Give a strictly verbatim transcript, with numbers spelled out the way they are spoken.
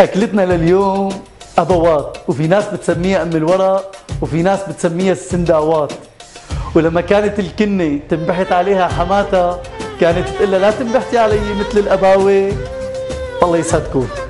أكلتنا لليوم أضوات، وفي ناس بتسميها أم الورق، وفي ناس بتسميها السنداوات. ولما كانت الكنة تنبحت عليها حماتها كانت تقول لها لا تنبحتي علي مثل الأباوة. الله يسعدكم.